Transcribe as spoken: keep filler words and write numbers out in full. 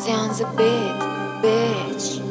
sounds a bit, bitch.